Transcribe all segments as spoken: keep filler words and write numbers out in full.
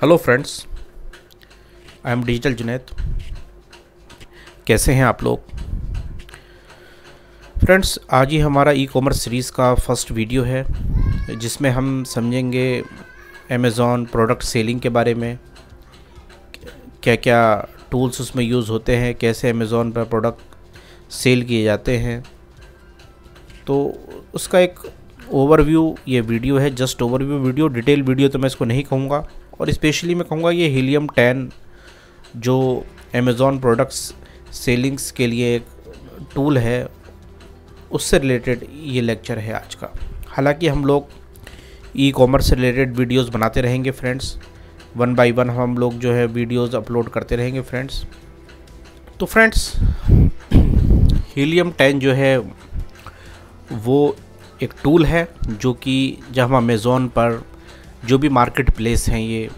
Hello friends, I am digital Junaid. कैसे हैं आप लोग? फ्रेंड्स, आज ही हमारा ई कॉमर्स सीरीज़ का फर्स्ट वीडियो है जिसमें हम समझेंगे अमेज़ॉन प्रोडक्ट सेलिंग के बारे में, क्या क्या टूल्स उसमें यूज़ होते हैं, कैसे अमेज़ॉन पर प्रोडक्ट सेल किए जाते हैं। तो उसका एक ओवरव्यू ये वीडियो है, just overview video, detail video तो मैं इसको नहीं कहूँगा। और स्पेशली मैं कहूँगा ये हीलियम टेन जो अमेज़ॉन प्रोडक्ट्स सेलिंग्स के लिए एक टूल है, उससे रिलेटेड ये लेक्चर है आज का। हालांकि हम लोग ई कॉमर्स से रिलेटेड वीडियोस बनाते रहेंगे फ्रेंड्स, वन बाय वन हम लोग जो है वीडियोस अपलोड करते रहेंगे फ्रेंड्स। तो फ्रेंड्स, हीलियम टेन जो है वो एक टूल है जो कि जब हम अमेज़ॉन पर जो भी मार्केट प्लेस हैं, ये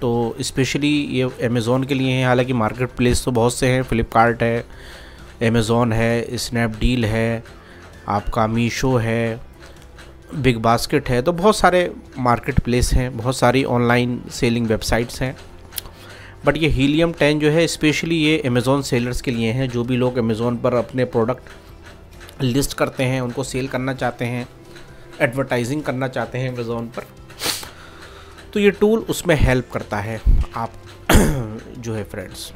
तो स्पेशली ये अमेज़ॉन के लिए हैं। हालांकि मार्केट प्लेस तो बहुत से हैं, फ्लिपकार्ट है, अमेज़ॉन है, स्नैपडील है, आपका मीशो है, बिग बास्केट है, तो बहुत सारे मार्केट प्लेस हैं, बहुत सारी ऑनलाइन सेलिंग वेबसाइट्स हैं। बट ये हीलियम टेन जो है स्पेशली ये अमेज़ॉन सेलर्स के लिए हैं, जो भी लोग अमेज़ॉन पर अपने प्रोडक्ट लिस्ट करते हैं, उनको सेल करना चाहते हैं, एडवर्टाइजिंग करना चाहते हैं अमेज़ॉन पर। तो ये टूल उसमें हेल्प करता है आप जो है फ्रेंड्स।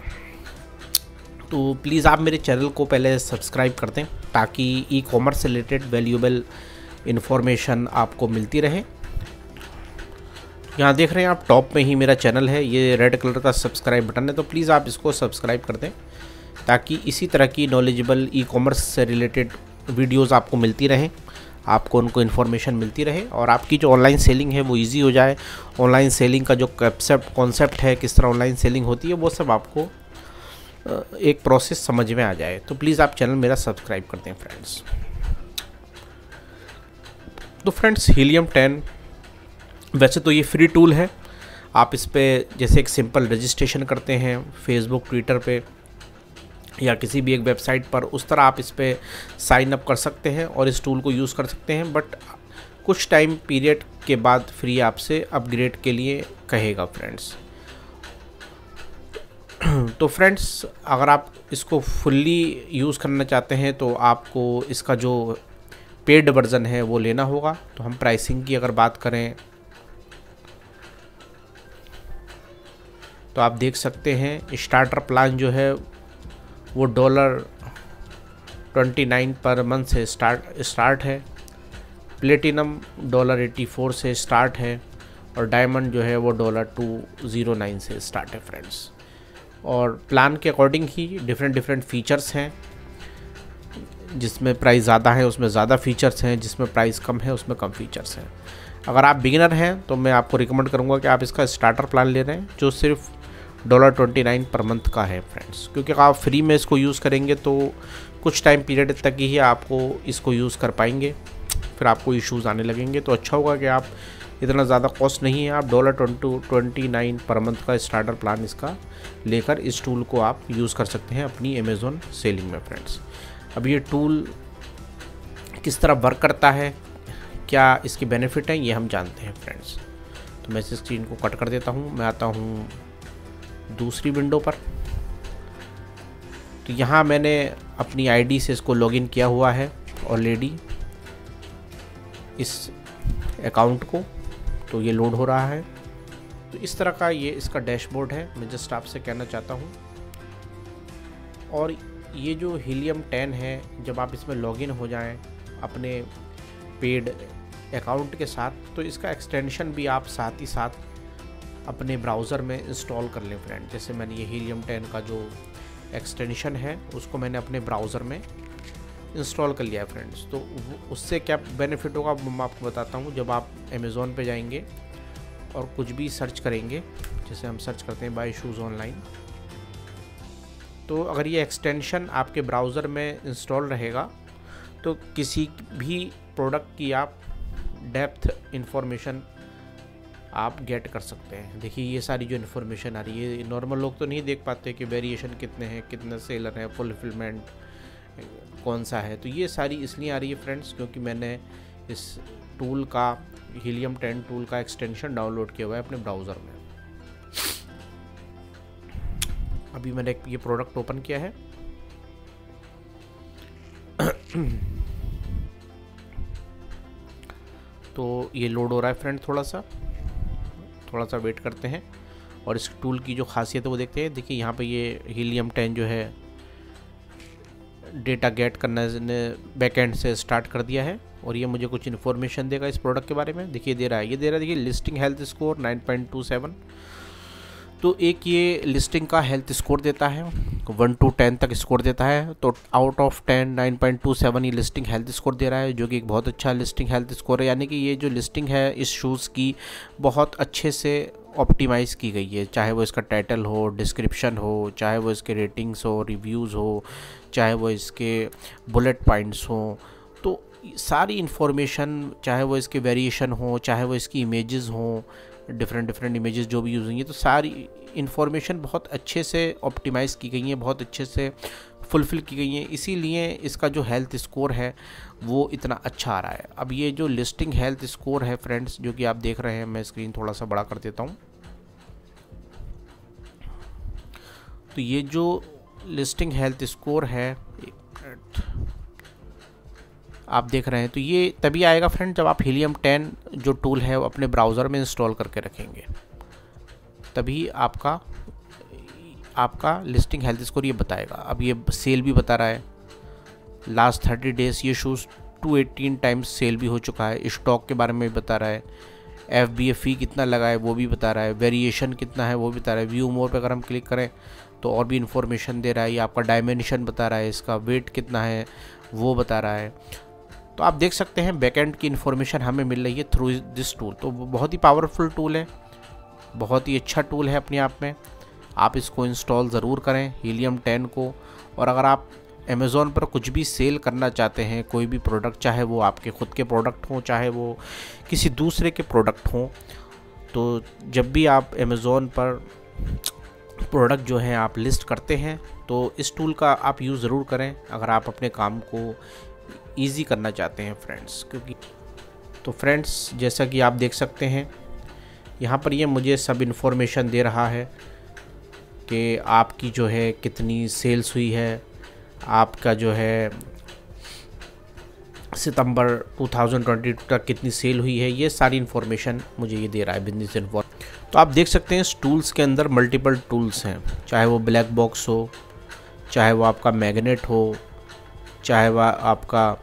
तो प्लीज़ आप मेरे चैनल को पहले सब्सक्राइब कर दें ताकि ई कॉमर्स से रिलेटेड वैल्यूएबल इन्फॉर्मेशन आपको मिलती रहे। यहाँ देख रहे हैं आप, टॉप में ही मेरा चैनल है, ये रेड कलर का सब्सक्राइब बटन है, तो प्लीज़ आप इसको सब्सक्राइब कर दें ताकि इसी तरह की नॉलेजेबल ई कॉमर्स से रिलेटेड वीडियोज़ आपको मिलती रहें, आपको उनको इन्फॉर्मेशन मिलती रहे और आपकी जो ऑनलाइन सेलिंग है वो इजी हो जाए। ऑनलाइन सेलिंग का जो कंसेप्ट कॉन्सेप्ट है, किस तरह ऑनलाइन सेलिंग होती है, वो सब आपको एक प्रोसेस समझ में आ जाए। तो प्लीज़ आप चैनल मेरा सब्सक्राइब करते हैं फ्रेंड्स। तो फ्रेंड्स, हीलियम टेन वैसे तो ये फ्री टूल है, आप इस पर जैसे एक सिंपल रजिस्ट्रेशन करते हैं फेसबुक, ट्विटर पे या किसी भी एक वेबसाइट पर, उस तरह आप इस पर साइन अप कर सकते हैं और इस टूल को यूज़ कर सकते हैं। बट कुछ टाइम पीरियड के बाद फ्री आपसे अपग्रेड के लिए कहेगा फ्रेंड्स। तो फ्रेंड्स, अगर आप इसको फुल्ली यूज़ करना चाहते हैं तो आपको इसका जो पेड वर्जन है वो लेना होगा। तो हम प्राइसिंग की अगर बात करें तो आप देख सकते हैं स्टार्टर प्लान जो है वो dollar twenty nine per month से स्टार्ट स्टार्ट है, प्लेटिनम डॉलर एटी फोर से स्टार्ट है और डायमंड जो है वो डॉलर टू ज़ीरो नाइन से स्टार्ट है फ्रेंड्स। और प्लान के अकॉर्डिंग ही डिफरेंट डिफरेंट फ़ीचर्स हैं, जिसमें प्राइस ज़्यादा है उसमें ज़्यादा फ़ीचर्स हैं, जिसमें प्राइस कम है उसमें कम फ़ीचर्स हैं। अगर आप बिगिनर हैं तो मैं आपको रिकमेंड करूँगा कि आप इसका स्टार्टर प्लान ले रहे हैं जो सिर्फ dollar twenty nine per month का है फ्रेंड्स, क्योंकि आप फ्री में इसको यूज़ करेंगे तो कुछ टाइम पीरियड तक ही आपको इसको यूज़ कर पाएंगे, फिर आपको इश्यूज़ आने लगेंगे। तो अच्छा होगा कि आप इतना ज़्यादा कॉस्ट नहीं है, आप dollar twenty twenty nine per month का स्टार्टर प्लान इसका लेकर इस टूल को आप यूज़ कर सकते हैं अपनी अमेज़ॉन सेलिंग में फ्रेंड्स। अब ये टूल किस तरह वर्क करता है, क्या इसके बेनिफिट हैं, ये हम जानते हैं फ्रेंड्स। तो मैं इस स्क्रीन को कट कर देता हूँ, मैं आता हूँ दूसरी विंडो पर। तो यहाँ मैंने अपनी आईडी से इसको लॉगिन किया हुआ है ऑलरेडी इस अकाउंट को, तो ये लोड हो रहा है। तो इस तरह का ये इसका डैशबोर्ड है, मैं जस्ट आपसे कहना चाहता हूँ। और ये जो हीलियम टेन है, जब आप इसमें लॉगिन हो जाएं अपने पेड अकाउंट के साथ, तो इसका एक्सटेंशन भी आप साथ ही साथ अपने ब्राउज़र में इंस्टॉल कर लें फ्रेंड। जैसे मैंने ये हीलियम टेन का जो एक्सटेंशन है उसको मैंने अपने ब्राउज़र में इंस्टॉल कर लिया है फ्रेंड्स। तो उससे क्या बेनिफिट होगा मैं आपको बताता हूँ। जब आप अमेज़ॉन पे जाएंगे और कुछ भी सर्च करेंगे, जैसे हम सर्च करते हैं बाय शूज़ ऑनलाइन, तो अगर ये एक्सटेंशन आपके ब्राउज़र में इंस्टॉल रहेगा तो किसी भी प्रोडक्ट की आप डेप्थ इन्फॉर्मेशन आप गेट कर सकते हैं। देखिए ये सारी जो इन्फॉर्मेशन आ रही है, नॉर्मल लोग तो नहीं देख पाते कि वेरिएशन कितने हैं, कितने सेलर हैं, फुलफिलमेंट कौन सा है। तो ये सारी इसलिए आ रही है फ्रेंड्स क्योंकि मैंने इस टूल का हीलियम टेन टूल का एक्सटेंशन डाउनलोड किया हुआ है अपने ब्राउज़र में। अभी मैंने ये प्रोडक्ट ओपन किया है। तो ये लोड हो रहा है फ्रेंड, थोड़ा सा थोड़ा सा वेट करते हैं और इस टूल की जो खासियत है वो देखते हैं। देखिए यहाँ पे ये हीलियम टेन जो है डेटा गेट करना बैकएंड से स्टार्ट कर दिया है और ये मुझे कुछ इन्फॉर्मेशन देगा इस प्रोडक्ट के बारे में। देखिए दे रहा है, ये दे रहा है, देखिए listing health score nine point two seven. तो एक ये लिस्टिंग का हेल्थ स्कोर देता है, वन टू टेन तक स्कोर देता है। तो out of ten nine point two seven ये लिस्टिंग हेल्थ स्कोर दे रहा है, जो कि एक बहुत अच्छा लिस्टिंग हेल्थ स्कोर है। यानी कि ये जो लिस्टिंग है इस शूज़ की बहुत अच्छे से ऑप्टिमाइज़ की गई है, चाहे वो इसका टाइटल हो, डिस्क्रिप्शन हो, चाहे वो इसके रेटिंग्स हो, रिव्यूज़ हो, चाहे वो इसके बुलेट पॉइंट्स हों। तो सारी इन्फॉर्मेशन, चाहे वो इसके वेरिएशन हो, चाहे वो इसकी इमेजेस हो, डिफरेंट डिफरेंट इमेजेस जो भी यूज़ होंगी, तो सारी इन्फॉर्मेशन बहुत अच्छे से ऑप्टिमाइज़ की गई है, बहुत अच्छे से फुलफ़िल की गई हैं। इसीलिए इसका जो हेल्थ स्कोर है वो इतना अच्छा आ रहा है। अब ये जो लिस्टिंग हेल्थ स्कोर है फ्रेंड्स, जो कि आप देख रहे हैं, मैं स्क्रीन थोड़ा सा बड़ा कर देता हूँ। तो ये जो लिस्टिंग हेल्थ स्कोर है, एक मिनट, आप देख रहे हैं, तो ये तभी आएगा फ्रेंड जब आप हीलियम टेन जो टूल है वो अपने ब्राउज़र में इंस्टॉल करके रखेंगे, तभी आपका आपका लिस्टिंग हेल्थ स्कोर ये बताएगा। अब ये सेल भी बता रहा है, लास्ट थर्टी डेज़ ये shoes two eighteen times sale भी हो चुका है। स्टॉक के बारे में भी बता रहा है, एफ बी ए फ़ी कितना लगा है वो भी बता रहा है, वेरिएशन कितना है वो भी बता रहा है। व्यू मोर पर अगर हम क्लिक करें तो और भी इन्फॉर्मेशन दे रहा है। ये आपका डायमेंशन बता रहा है, इसका वेट कितना है वो बता रहा है। तो आप देख सकते हैं बैकएंड की इन्फॉर्मेशन हमें मिल रही है थ्रू दिस टूल। तो बहुत ही पावरफुल टूल है, बहुत ही अच्छा टूल है अपने आप में। आप इसको इंस्टॉल ज़रूर करें, हीलियम टेन को। और अगर आप अमेज़ोन पर कुछ भी सेल करना चाहते हैं, कोई भी प्रोडक्ट, चाहे वो आपके ख़ुद के प्रोडक्ट हों, चाहे वो किसी दूसरे के प्रोडक्ट हों, तो जब भी आप अमेज़ोन पर प्रोडक्ट जो हैं आप लिस्ट करते हैं तो इस टूल का आप यूज़ ज़रूर करें, अगर आप अपने काम को ईजी करना चाहते हैं फ्रेंड्स। क्योंकि तो फ्रेंड्स जैसा कि आप देख सकते हैं यहाँ पर ये मुझे सब इन्फॉर्मेशन दे रहा है कि आपकी जो है कितनी सेल्स हुई है, आपका जो है सितंबर टू थाउजेंड ट्वेंटी टू तक कितनी सेल हुई है, ये सारी इन्फॉर्मेशन मुझे ये दे रहा है, बिजनेस इन्फॉर्मेशन। तो आप देख सकते हैं इस टूल्स के अंदर मल्टीपल टूल्स हैं, चाहे वो ब्लैक बॉक्स हो, चाहे वो आपका मैग्नेट हो, चाहे वह आपका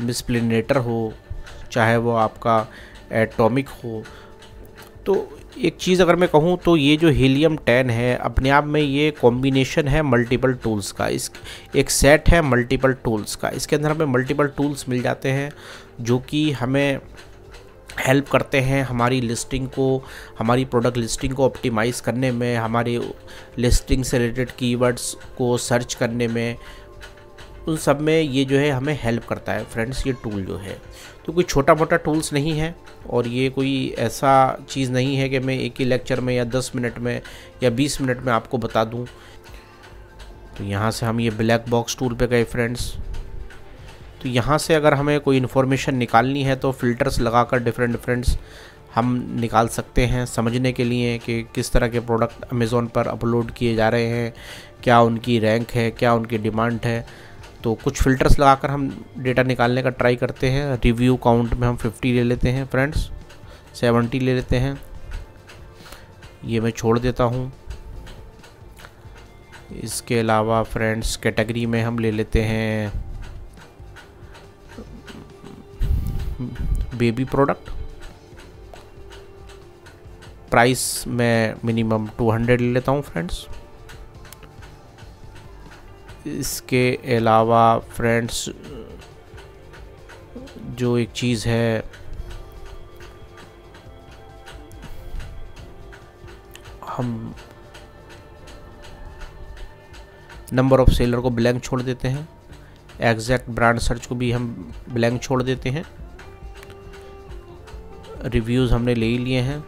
मिसप्लिनेटर हो, चाहे वो आपका एटॉमिक हो। तो एक चीज़ अगर मैं कहूँ तो ये जो हीलियम टेन है अपने आप में ये कॉम्बिनेशन है मल्टीपल टूल्स का, इस एक सेट है मल्टीपल टूल्स का। इसके अंदर हमें मल्टीपल टूल्स मिल जाते हैं जो कि हमें हेल्प करते हैं हमारी लिस्टिंग को, हमारी प्रोडक्ट लिस्टिंग को ऑप्टिमाइज़ करने में, हमारी लिस्टिंग से रिलेटेड कीवर्ड्स को सर्च करने में, उन सब में ये जो है हमें हेल्प करता है फ्रेंड्स, ये टूल जो है। तो कोई छोटा मोटा टूल्स नहीं है और ये कोई ऐसा चीज़ नहीं है कि मैं एक ही लेक्चर में या दस मिनट में या बीस मिनट में आपको बता दूं। तो यहाँ से हम ये ब्लैक बॉक्स टूल पे गए फ्रेंड्स। तो यहाँ से अगर हमें कोई इन्फॉर्मेशन निकालनी है तो फ़िल्टर्स लगाकर डिफरेंट डिफरेंट्स हम निकाल सकते हैं, समझने के लिए कि किस तरह के प्रोडक्ट अमेज़ोन पर अपलोड किए जा रहे हैं, क्या उनकी रैंक है, क्या उनकी डिमांड है। तो कुछ फ़िल्टर्स लगाकर हम डेटा निकालने का ट्राई करते हैं। रिव्यू काउंट में हम फिफ्टी ले लेते हैं फ्रेंड्स, सेवेंटी ले लेते हैं, ये मैं छोड़ देता हूँ। इसके अलावा फ्रेंड्स कैटेगरी में हम ले लेते हैं बेबी प्रोडक्ट, प्राइस में मिनिमम टू हंड्रेड ले लेता हूँ फ्रेंड्स। इसके अलावा फ्रेंड्स जो एक चीज़ है हम नंबर ऑफ़ सेलर को ब्लैंक छोड़ देते हैं, एग्जैक्ट ब्रांड सर्च को भी हम ब्लैंक छोड़ देते हैं। रिव्यूज़ हमने ले ही लिए हैं,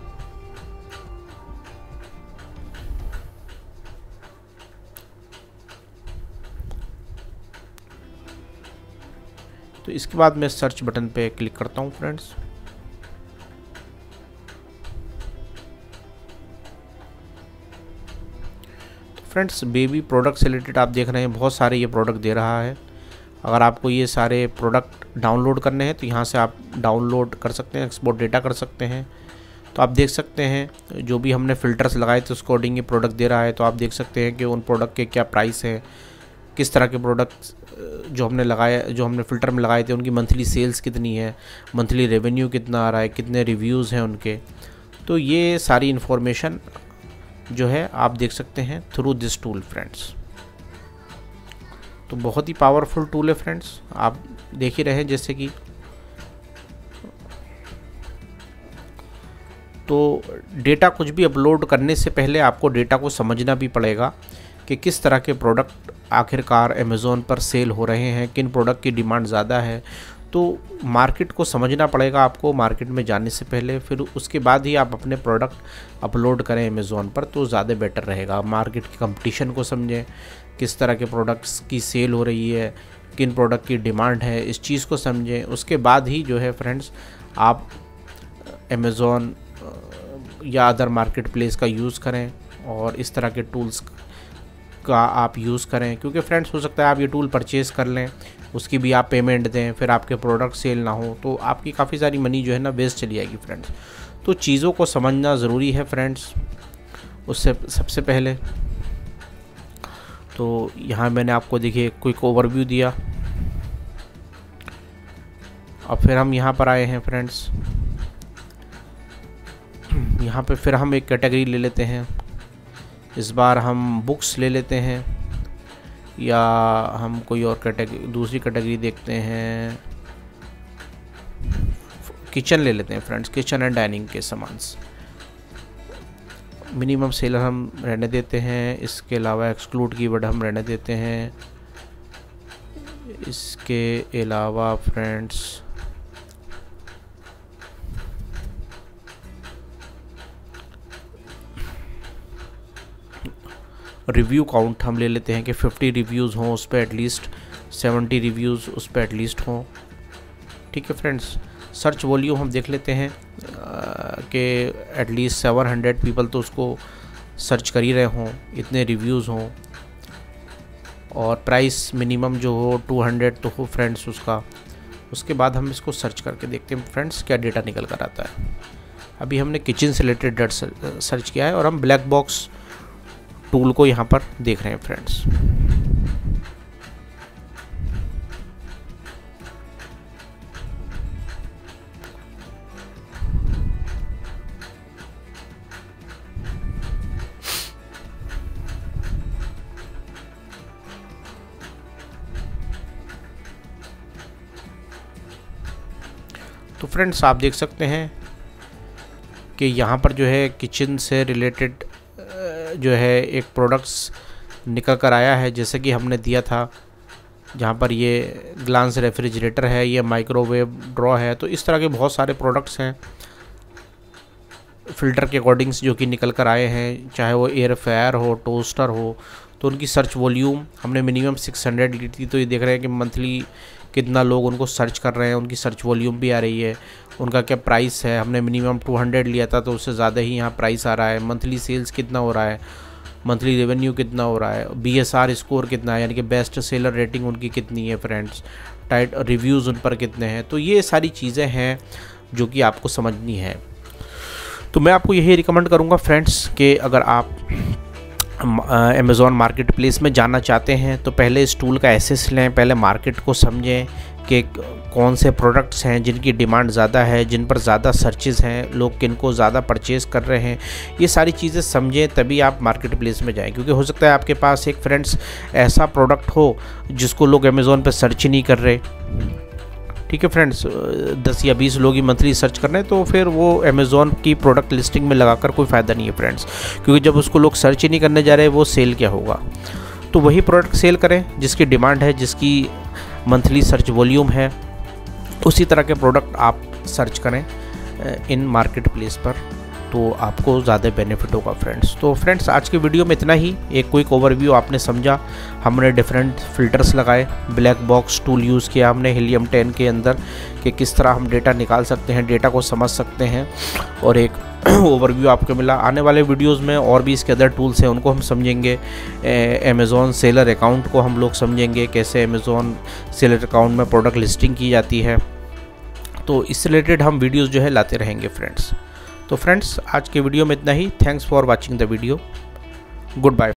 तो इसके बाद मैं सर्च बटन पे क्लिक करता हूँ फ्रेंड्स। तो फ्रेंड्स बेबी प्रोडक्ट से रिलेटेड आप देख रहे हैं बहुत सारे ये प्रोडक्ट दे रहा है। अगर आपको ये सारे प्रोडक्ट डाउनलोड करने हैं तो यहाँ से आप डाउनलोड कर सकते हैं, एक्सपोर्ट डेटा कर सकते हैं। तो आप देख सकते हैं जो भी हमने फ़िल्टर्स लगाए थे उसको अकॉर्डिंग ये प्रोडक्ट दे रहा है। तो आप देख सकते हैं कि उन प्रोडक्ट के क्या प्राइस है, किस तरह के प्रोडक्ट्स जो हमने लगाए जो हमने फ़िल्टर में लगाए थे उनकी मंथली सेल्स कितनी है, मंथली रेवेन्यू कितना आ रहा है, कितने रिव्यूज़ हैं उनके। तो ये सारी इन्फॉर्मेशन जो है आप देख सकते हैं थ्रू दिस टूल फ्रेंड्स। तो बहुत ही पावरफुल टूल है फ्रेंड्स, आप देख ही रहे हैं जैसे कि। तो डेटा कुछ भी अपलोड करने से पहले आपको डेटा को समझना भी पड़ेगा कि किस तरह के प्रोडक्ट आखिरकार अमेज़ोन पर सेल हो रहे हैं, किन प्रोडक्ट की डिमांड ज़्यादा है। तो मार्केट को समझना पड़ेगा आपको मार्केट में जाने से पहले, फिर उसके बाद ही आप अपने प्रोडक्ट अपलोड करें अमेज़ोन पर तो ज़्यादा बेटर रहेगा। मार्केट के कंपटीशन को समझें, किस तरह के प्रोडक्ट्स की सेल हो रही है, किन प्रोडक्ट की डिमांड है, इस चीज़ को समझें। उसके बाद ही जो है फ्रेंड्स आप अमेज़ोन या अदर मार्केट प्लेस का यूज़ करें और इस तरह के टूल्स का आप यूज़ करें, क्योंकि फ्रेंड्स हो सकता है आप ये टूल परचेज़ कर लें, उसकी भी आप पेमेंट दें, फिर आपके प्रोडक्ट सेल ना हो तो आपकी काफ़ी सारी मनी जो है ना वेस्ट चली जाएगी फ्रेंड्स। तो चीज़ों को समझना ज़रूरी है फ्रेंड्स उससे सबसे पहले। तो यहाँ मैंने आपको देखिए क्विक ओवरव्यू दिया। अब फिर हम यहाँ पर आए हैं फ्रेंड्स, यहाँ पे फिर हम एक कैटेगरी ले लेते हैं। इस बार हम बुक्स ले लेते हैं या हम कोई और कैटेगरी दूसरी कैटेगरी देखते हैं, किचन ले लेते हैं फ्रेंड्स, किचन एंड डाइनिंग के सामान। मिनिमम सेलर हम रहने देते हैं, इसके अलावा एक्सक्लूड कीवर्ड हम रहने देते हैं। इसके अलावा फ्रेंड्स रिव्यू काउंट हम ले लेते हैं कि पचास रिव्यूज़ हों उस पर एटलीस्ट, सत्तर रिव्यूज़ उस पर एटलीस्ट हों, ठीक है फ्रेंड्स। सर्च वॉल्यूम हम देख लेते हैं कि एटलीस्ट सात सौ पीपल तो उसको सर्च कर ही रहे हों, इतने रिव्यूज़ हों। और प्राइस मिनिमम जो हो दो सौ तो हो फ्रेंड्स उसका। उसके बाद हम इसको सर्च करके देखते हैं फ्रेंड्स क्या डेटा निकल कर आता है। अभी हमने किचन से रिलेटेड डेटा सर्च किया है और हम ब्लैक बॉक्स टूल को यहाँ पर देख रहे हैं फ्रेंड्स। तो फ्रेंड्स आप देख सकते हैं कि यहाँ पर जो है किचन से रिलेटेड जो है एक प्रोडक्ट्स निकल कर आया है, जैसे कि हमने दिया था जहाँ पर ये ग्लांस रेफ्रिजरेटर है, ये माइक्रोवेव ड्रॉ है। तो इस तरह के बहुत सारे प्रोडक्ट्स हैं फ़िल्टर के अकॉर्डिंग्स जो कि निकल कर आए हैं, चाहे वो एयर फ्रायर हो, टोस्टर हो। तो उनकी सर्च वॉल्यूम हमने मिनिमम छह सौ ली थी, तो ये देख रहे हैं कि मंथली कितना लोग उनको सर्च कर रहे हैं, उनकी सर्च वॉल्यूम भी आ रही है, उनका क्या प्राइस है। हमने मिनिमम दो सौ लिया था तो उससे ज़्यादा ही यहाँ प्राइस आ रहा है, मंथली सेल्स कितना हो रहा है, मंथली रेवेन्यू कितना हो रहा है, बी एस आर स्कोर कितना है यानी कि बेस्ट सेलर रेटिंग उनकी कितनी है फ्रेंड्स, टाइट रिव्यूज़ उन पर कितने हैं। तो ये सारी चीज़ें हैं जो कि आपको समझनी है। तो मैं आपको यही रिकमेंड करूँगा फ्रेंड्स कि अगर आप अमेज़ॉन मार्केट प्लेस में जाना चाहते हैं तो पहले इस टूल का एसेस लें, पहले मार्केट को समझें कि कौन से प्रोडक्ट्स हैं जिनकी डिमांड ज़्यादा है, जिन पर ज़्यादा सर्चेज़ हैं, लोग किन को ज़्यादा परचेज़ कर रहे हैं, ये सारी चीज़ें समझें तभी आप मार्केट प्लेस में जाएं। क्योंकि हो सकता है आपके पास एक फ्रेंड्स ऐसा प्रोडक्ट हो जिसको लोग अमेज़ोन पर सर्च ही नहीं कर रहे, ठीक है फ्रेंड्स, दस या बीस लोग ही मंथली सर्च कर रहे हैं, तो फिर वो अमेज़ॉन की प्रोडक्ट लिस्टिंग में लगाकर कोई फ़ायदा नहीं है फ्रेंड्स, क्योंकि जब उसको लोग सर्च ही नहीं करने जा रहे वो सेल क्या होगा। तो वही प्रोडक्ट सेल करें जिसकी डिमांड है, जिसकी मंथली सर्च वॉल्यूम है, उसी तरह के प्रोडक्ट आप सर्च करें इन मार्केट प्लेस पर, तो आपको ज़्यादा बेनिफिट होगा फ्रेंड्स। तो फ्रेंड्स आज के वीडियो में इतना ही, एक क्विक ओवरव्यू आपने समझा। हमने डिफरेंट फ़िल्टर्स लगाए, ब्लैक बॉक्स टूल यूज़ किया हमने हीलियम टेन के अंदर कि किस तरह हम डेटा निकाल सकते हैं, डेटा को समझ सकते हैं और एक ओवरव्यू आपको मिला। आने वाले वीडियोस में और भी इसके अदर टूल्स हैं, उनको हम समझेंगे। अमेज़ॉन सेलर अकाउंट को हम लोग समझेंगे, कैसे अमेज़ॉन सेलर अकाउंट में प्रोडक्ट लिस्टिंग की जाती है। तो इससे रिलेटेड हम वीडियोस जो है लाते रहेंगे फ्रेंड्स। तो फ्रेंड्स आज के वीडियो में इतना ही। Thanks for watching the video. Good bye.